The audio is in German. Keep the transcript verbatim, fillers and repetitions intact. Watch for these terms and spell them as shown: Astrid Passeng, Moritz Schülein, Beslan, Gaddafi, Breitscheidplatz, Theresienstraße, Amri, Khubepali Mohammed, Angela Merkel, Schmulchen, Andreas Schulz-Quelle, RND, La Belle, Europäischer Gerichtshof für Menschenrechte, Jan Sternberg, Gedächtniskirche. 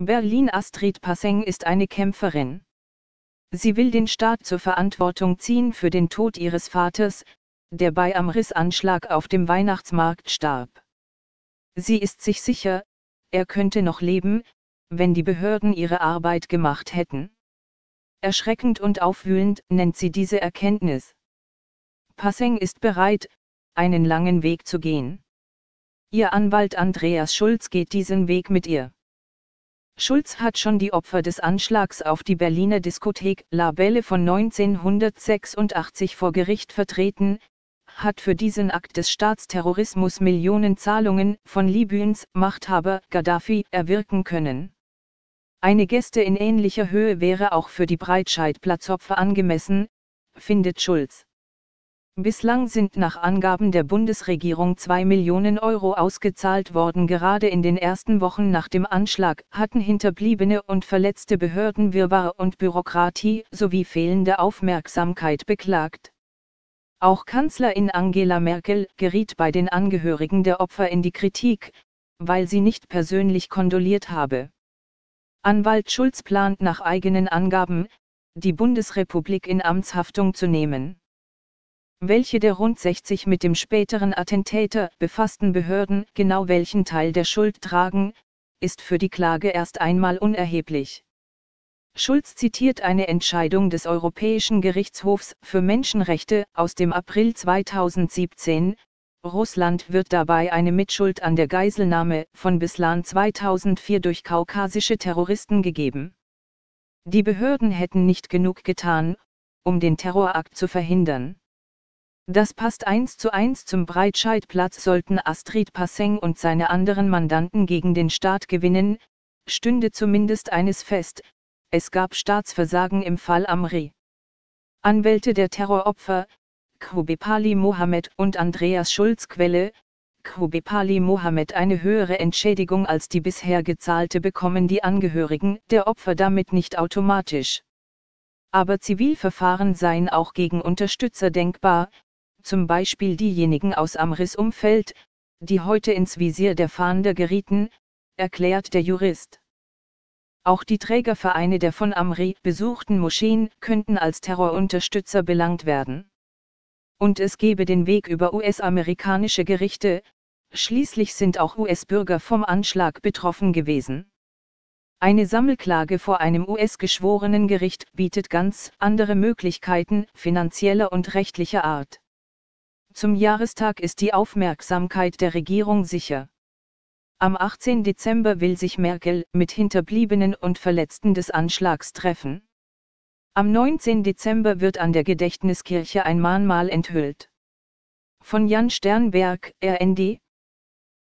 Berlin. Astrid Passeng ist eine Kämpferin. Sie will den Staat zur Verantwortung ziehen für den Tod ihres Vaters, der bei einem Rissanschlag auf dem Weihnachtsmarkt starb. Sie ist sich sicher, er könnte noch leben, wenn die Behörden ihre Arbeit gemacht hätten. Erschreckend und aufwühlend nennt sie diese Erkenntnis. Passeng ist bereit, einen langen Weg zu gehen. Ihr Anwalt Andreas Schulz geht diesen Weg mit ihr. Schulz hat schon die Opfer des Anschlags auf die Berliner Diskothek La Belle von neunzehnhundertsechsundachtzig vor Gericht vertreten, hat für diesen Akt des Staatsterrorismus Millionen Zahlungen von Libyens Machthaber Gaddafi erwirken können. Eine Geste in ähnlicher Höhe wäre auch für die Breitscheidplatzopfer angemessen, findet Schulz. Bislang sind nach Angaben der Bundesregierung zwei Millionen Euro ausgezahlt worden. Gerade in den ersten Wochen nach dem Anschlag hatten hinterbliebene und verletzte Behörden Wirrwarr und Bürokratie sowie fehlende Aufmerksamkeit beklagt. Auch Kanzlerin Angela Merkel geriet bei den Angehörigen der Opfer in die Kritik, weil sie nicht persönlich kondoliert habe. Anwalt Schulz plant nach eigenen Angaben, die Bundesrepublik in Amtshaftung zu nehmen. Welche der rund sechzig mit dem späteren Attentäter befassten Behörden genau welchen Teil der Schuld tragen, ist für die Klage erst einmal unerheblich. Schulz zitiert eine Entscheidung des Europäischen Gerichtshofs für Menschenrechte aus dem April zweitausendsiebzehn, Russland wird dabei eine Mitschuld an der Geiselnahme von Beslan zweitausendvier durch kaukasische Terroristen gegeben. Die Behörden hätten nicht genug getan, um den Terrorakt zu verhindern. Das passt eins zu eins zum Breitscheidplatz. Sollten Astrid Passeng und seine anderen Mandanten gegen den Staat gewinnen, stünde zumindest eines fest: Es gab Staatsversagen im Fall Amri. Anwälte der Terroropfer, Khubepali Mohammed und Andreas Schulz-Quelle. Khubepali Mohammed: Eine höhere Entschädigung als die bisher gezahlte bekommen die Angehörigen der Opfer damit nicht automatisch. Aber Zivilverfahren seien auch gegen Unterstützer denkbar, zum Beispiel diejenigen aus Amris Umfeld, die heute ins Visier der Fahnder gerieten, erklärt der Jurist. Auch die Trägervereine der von Amri besuchten Moscheen könnten als Terrorunterstützer belangt werden. Und es gebe den Weg über U S-amerikanische Gerichte, schließlich sind auch U S-Bürger vom Anschlag betroffen gewesen. Eine Sammelklage vor einem U S-Geschworenengericht bietet ganz andere Möglichkeiten finanzieller und rechtlicher Art. Zum Jahrestag ist die Aufmerksamkeit der Regierung sicher. Am achtzehnten Dezember will sich Merkel mit Hinterbliebenen und Verletzten des Anschlags treffen. Am neunzehnten Dezember wird an der Gedächtniskirche ein Mahnmal enthüllt. Von Jan Sternberg, R N D.